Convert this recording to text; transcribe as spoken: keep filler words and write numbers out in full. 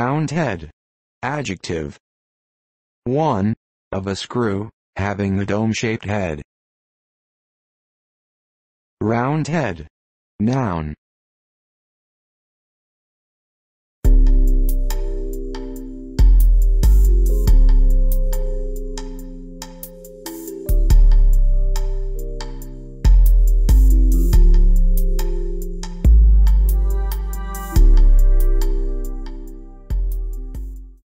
Roundhead. Adjective. one. Of a screw, having a dome-shaped head. Roundhead. Noun.